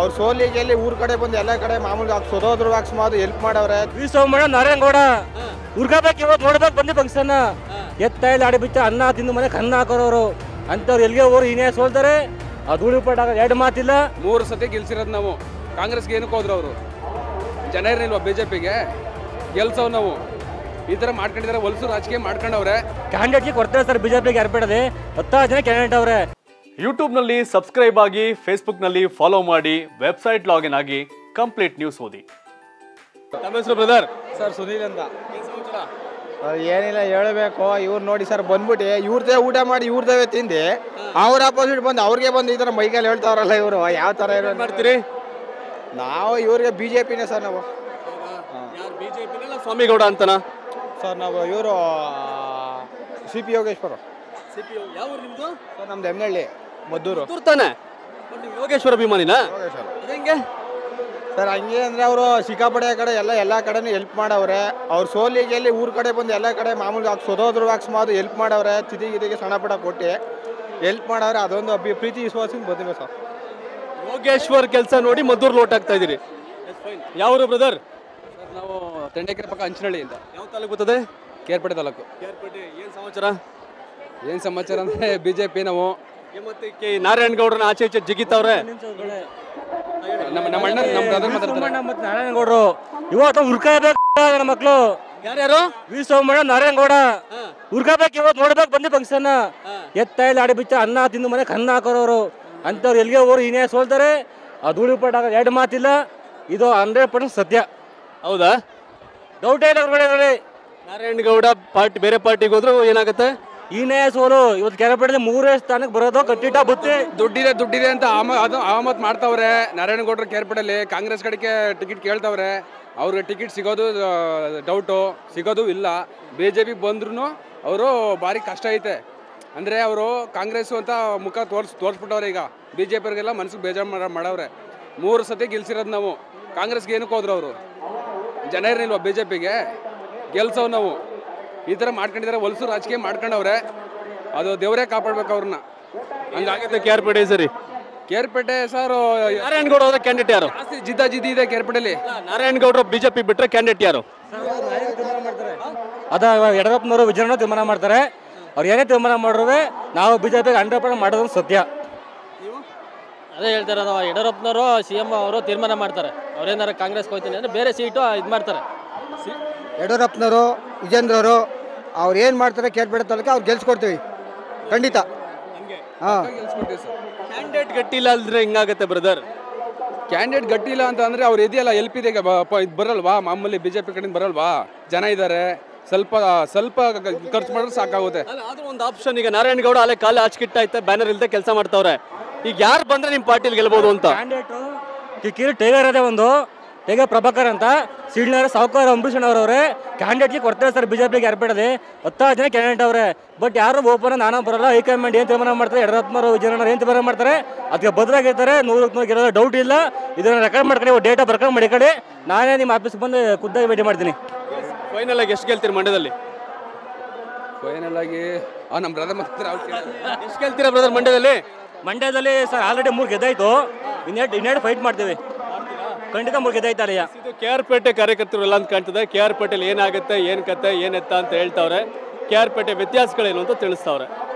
और सोलिगे ऊर कड़े बंद कड़े मामूल सोदोद्र हाक्सोद हेल्प्रे सोमण्ण नारायणगौड़ उर्कबे नोड़े बंदी फंक्शन एल आड़ बिच अन्न तिंद मन अन्न हाकोरु अंतव्र एलिगे ओर हिने सोल्तारे अदूळि पट एड मातिल्ल मूरु सति गेल्सिरोदु नावु कांग्रेस के ऐनक्के होद्रु अवरु जनरल बीजेपी के गेल्सव नावु ಈ ತರ ಮಾಡ್ಕೊಂಡಿದ್ದಾರೆ ಹೊಲಸು ರಾಜಕೀಯ ಮಾಡ್ಕೊಂಡವರೇ ಕ್ಯಾಂಡಿಡೇಟ್ ಕೊಡ್ತಾರೆ ಸರ್ ಬಿಜೆಪಿಗೆ ಅರ್ಪಡದೆ 10 ಜನ ಕ್ಯಾಂಡಿಡೇಟ್ ಅವರೇ YouTube ನಲ್ಲಿ ಸಬ್ಸ್ಕ್ರೈಬ್ ಆಗಿ Facebook ನಲ್ಲಿ ಫಾಲೋ ಮಾಡಿ ವೆಬ್ಸೈಟ್ ಲಾಗಿನ್ ಆಗಿ ಕಂಪ್ಲೀಟ್ ನ್ಯೂಸ್ ಓದಿ ತಮ್ಮ ಹೆಸರು ಬ್ರದರ್ ಸರ್ ಸುಧೀರ್ ಅಂತ ಏನಿಲ್ಲ ಹೇಳಬೇಕು ಇವರು ನೋಡಿ ಸರ್ ಬಂದ್ಬಿಟ್ಟು ಇವರದೇ ಊಟ ಮಾಡಿ ಇವರದೇ ತಿಂದೆ ಅವರ ಆಪೋಸಿಟ್ ಬಂದು ಅವರಿಗೆ ಬಂದು ಈ ತರ ಮೈಕಲ್ಲಿ ಹೇಳ್ತಾವರಲ್ಲ ಇವರು ಯಾವ ತರ ಇರೋ ಮಾಡ್ತೀರಿ ನಾವು ಇವರಿಗೆ ಬಿಜೆಪಿನೇ ಸರ್ ನಾವು ಯಾರು ಬಿಜೆಪಿನಲ್ಲ ಸ್ವಾಮಿ ಗೌಡ ಅಂತನಾ सर ना इवर सीपी योगेश्वर सर नम्द एमनहल्ली मद्दूर योगेश्वर अभिमानी सर हे अरे शिखापड़े कड़े कड़े हेल्पे और सोलिगे ऊर कड़े बंद कड़े मामूल सोदोद्र हाक्सोद हेल्प्रे चिति सणपट कोटे हेल्प्रे अद प्रीति विश्वास बंद सर योगेश्वर केस नोड़ी मद्दूर लोट आगता यावूर ब्रदर ना तेंडेकेरे पक्क अंचनहळ्ळि तालूकु बर्तदे केरपेटे तालूकु केरपेटे ಏನು ಸಮಾಚಾರ ಅಂದ್ರೆ ಬಿಜೆಪಿ ನಾವು ಮತ್ತೆ ಕೆ ನಾರಾಯಣಗೌಡರನ್ನ ಆಚೆಚೆ ಜಿಗಿತವರೇ ನಮ್ಮ ಅಣ್ಣ ನಮ್ಮ ಬ್ರದರ್ ಮಾತಾಡ್ತಾರೆ ಮತ್ತೆ ನಾರಾಯಣಗೌಡರು ಇವತ್ತು ಹುರ್ಕಬೇಕು ನಮ್ಮ ಮಕ್ಕಳು ಯಾರು ಯಾರು ವಿ ಸೋಮಣ್ಣ ನಾರಾಯಣಗೌಡ ಹುರ್ಕಬೇಕು ಇವತ್ತು ನೋಡಬೇಕು ಬಂದಿ ಫಂಕ್ಷನ್ ಎತ್ತ ಇಲ್ಲ ಆಡಿ ಬಿಚ್ಚ ಅನ್ನ ತಿಂದು ಮನೆ ಕನ್ನ ಹಾಕೋರು ಅಂತವ್ರು ಎಲ್ಲಿಗೆ ಓರು ಹಿನೇ ಸೋಲ್ತಾರೆ ಆ ಧೂಳಿ ಪಟಾಕ ಎರಡು ಮಾತಿಲ್ಲ ಇದು 100% ಸತ್ಯ ಹೌದಾ ಡೌಟ್ ಇಲ್ಲ ಹೊರಗಡೆ ನಾರಾಯಣಗೌಡ ಪಾರ್ಟಿ ಬೇರೆ ಪಾರ್ಟಿಗೆ ಹೋದ್ರು ಏನಾಗುತ್ತೆ ಈನೇ ಸೋಲು ಇವತ್ತು ಕೆರಪೇಟೆ ಮೂರೇ ಸ್ಥಾನಕ್ಕೆ ಬರೋದು ಕಟ್ಟಿಟ ಬುತ್ತಿ ದುಡ್ಡಿದೆ ದುಡ್ಡಿದೆ ಅಂತ ಆಮತ್ ಮಾಡ್ತಾವ್ರೆ ನಾರಾಯಣಗೌಡರು ಕೆರಪೇಟೆಯಲ್ಲಿ ಕಾಂಗ್ರೆಸ್ ಕಡೆಗೆ ಟಿಕೆಟ್ ಕೇಳ್ತಾವ್ರೆ ಅವ್ರಿಗೆ ಟಿಕೆಟ್ ಸಿಗೋದು ಡೌಟು ಸಿಗೋದು ಇಲ್ಲ ಬಿಜೆಪಿ ಬಂದ್ರೂ ಅವರು ಭಾರಿ ಕಷ್ಟ ಐತೆ ಅಂದರೆ ಅವರು ಕಾಂಗ್ರೆಸ್ ಅಂತ ಮುಖ ತೋರಿಸ್ಬಿಟ್ಟವ್ರೆ ಈಗ ಬಿಜೆಪಿ ಅವರಿಗೆಲ್ಲ ಮನಸ್ಸಿಗೆ ಬೇಜಾರು ಮಾಡವ್ರೆ ಮೂರು ಸತಿ ಗೆಲ್ಸಿರೋದು ನಾವು ಕಾಂಗ್ರೆಸ್ಗೆ ಏನಕ್ಕೆ ಹೋದ್ರು ಅವರು ಜನರಲ್ವಾ ಬಿಜೆಪಿಗೆ ಗೆಲ್ಸೋ ನಾವು ಈ ಥರ ಮಾಡ್ಕೊಂಡಿದ್ದಾರೆ ಹೊಲಸು ರಾಜಕೀಯ ಮಾಡ್ಕೊಂಡವ್ರೆ ಅದು ದೇವರೇ ಕಾಪಾಡಬೇಕು ಅವ್ರನ್ನ ಹಂಗಾಗುತ್ತೆ ಕೇರ್ಪೇಟೆ ಸರಿ ಕೇರ್ಪೇಟೆ ಸರ್ ನಾರಾಯಣಗೌಡ ಅವರ ಕ್ಯಾಂಡಿಡೇಟ್ ಯಾರು ಜಾಸ್ತಿ ಜಿದ್ದಾಜಿದ್ದಿ ಇದೆ ಕೇರ್ಪೇಟೆಯಲ್ಲಿ ನಾರಾಯಣಗೌಡರು ಬಿಜೆಪಿ ಬಿಟ್ಟರೆ ಕ್ಯಾಂಡಿಡೇಟ್ ಯಾರು ಅದ ಯಡಿಯೂರಪ್ಪನವರು ವಿಜಯನ ತೀರ್ಮಾನ ಮಾಡ್ತಾರೆ ಅವ್ರು ಏನೇ ತೀರ್ಮಾನ ಮಾಡಿದ್ರೆ ನಾವು ಬಿಜೆಪಿಗೆ 100% ಮಾಡೋದು ಸತ್ಯ ಅದೇ ಹೇಳ್ತಾರೆ ನಾವು ಯಡಿಯೂರಪ್ಪನವರು ಸಿಎಂ ಅವರು ತೀರ್ಮಾನ ಮಾಡ್ತಾರೆ ಅವರೇನಾರ ಕಾಂಗ್ರೆಸ್ಗೆ ಹೋಗ್ತೀನಿ ಅಂದರೆ ಬೇರೆ ಸೀಟು ಇದು ಮಾಡ್ತಾರೆ ಯಡಿಯೂರಪ್ಪನವರು ವಿಜೇಂದ್ರವರು ಅವ್ರು ಏನು ಮಾಡ್ತಾರೆ ಕೇಳ್ಬೇಡ ತಲಕ ಅವ್ರು ಗೆಲ್ಸ್ಕೊಡ್ತೀವಿ ಖಂಡಿತ ಹಂಗೆ ಹಾಂ ಗೆಲ್ಸ್ಕೊಡ್ತೀವಿ ಸರ್ ಕ್ಯಾಂಡಿಡೇಟ್ ಗಟ್ಟಿಲ್ಲ ಅಂದರೆ ಹಿಂಗಾಗುತ್ತೆ ಬ್ರದರ್ ಕ್ಯಾಂಡಿಡೇಟ್ ಗಟ್ಟಿಲ್ಲ ಅಂತ ಅಂದರೆ ಅವ್ರು ಇದೆಯಲ್ಲ ಎಲ್ಪ್ ಇದೆ ಈಗ ಇದು ಬರಲ್ವಾ ಮಾಮೂಲಿ ಬಿ ಜೆ ಪಿ ಕಡೆಯಿಂದ ಬರಲ್ವಾ ಜನ ಇದ್ದಾರೆ ಸ್ವಲ್ಪ ಸ್ವಲ್ಪ ಖರ್ಚು ಮಾಡಿದ್ರೆ ಸಾಕಾಗುತ್ತೆ ಅಲ್ಲ ಆದರೂ ಒಂದು ಆಪ್ಷನ್ ಈಗ ನಾರಾಯಣಗೌಡ ಅಲ್ಲೇ ಕಾಲು ಆಚೆಕಿಟ್ಟೈತೆ ಬ್ಯಾನರ್ ಇಲ್ಲದೆ ಕೆಲಸ ಮಾಡ್ತಾವ್ರೆ ಈಗ ಯಾರು ಬಂದರೆ ನಿಮ್ಮ ಪಾರ್ಟಿಲಿ ಗೆಲ್ಬೋದು ಅಂತ ಕಿಕ್ಕಿರಿ ಟೈಗರ್ ಅದೇ ಒಂದು ಟೈಗರ್ ಪ್ರಭಾಕರ್ ಅಂತ ಸೀಡ್ನವರ ಸಾವುಕಾರ ಅಂಬರೀಷಣ್ಣ ಅವರವ್ರೆ ಕ್ಯಾಂಡಿಡೇಟ್ಗೆ ಕೊಡ್ತಾರೆ ಸರ್ ಬಿಜೆಪಿಗೆ ಯಾರ್ಬೇಡದೆ 10 ಜನ ಕ್ಯಾಂಡಿಡೇಟ್ ಅವರೇ ಬಟ್ ಯಾರು ಓಪನ್ ನಾನು ಬರಲ್ಲ ಹೈಕಮಾಂಡ್ ಏನು ತೀರ್ಮಾನ ಮಾಡ್ತಾರೆ ಯಡಿಯೂರಪ್ಪನವರು ವಿಜಯನಗರ ಏನು ತೀರ್ಮಾನ ಮಾಡ್ತಾರೆ ಅದಕ್ಕೆ ಬದಲಾಗಿರ್ತಾರೆ 100% ಗೆಲ್ಲೋ ಡೌಟ್ ಇಲ್ಲ ಇದನ್ನು ರೆಕಾರ್ಡ್ ಮಾಡ್ಕೊಂಡು ಡೇಟಾ ಬರ್ಕೊಂಡು ಮಾಡಿ ಕಡೆ ನಾನೇ ನಿಮ್ಮ ಆಫೀಸ್ ಬಂದು ಖುದ್ದಾಗಿ ಭೇಟಿ ಮಾಡ್ತೀನಿ ಫೈನಲ್ ಆಗಿ ಎಷ್ಟು ಗೆಲ್ತೀರಿ ಮಂಡ್ಯದಲ್ಲಿ ಫೈನಲ್ ಆಗಿ ನಮ್ಮ ಬ್ರದರ್ ಮಾತ್ರ ಎಷ್ಟು ಗೆಲ್ತೀರಾ ಬ್ರದರ್ ಮಂಡ್ಯದಲ್ಲಿ ಮಂಡ್ಯದಲ್ಲಿ ಸರ್ ಆಲ್ರೆಡಿ 3 ಗೆದ್ದಾಯಿತು ಇನ್ನೆರಡು ಫೈಟ್ ಮಾಡ್ತೀವಿ ಖಂಡಿತ ಮುಗಿದೈತಲ್ಲ ಇದು ಕೆ ಆರ್ ಪೇಟೆ ಕಾರ್ಯಕರ್ತರು ಎಲ್ಲ ಅಂತ ಕಾಣ್ತದೆ ಕೆ ಆರ್ ಪೇಟೆಯಲ್ಲಿ ಏನಾಗುತ್ತೆ ಏನು ಕತೆ ಏನೆತ್ತ ಅಂತ ಹೇಳ್ತಾವ್ರೆ ಕೆ ಆರ್ ಪೇಟೆ ವ್ಯತ್ಯಾಸಗಳೇನು ಅಂತ ತಿಳಿಸ್ತಾವ್ರೆ.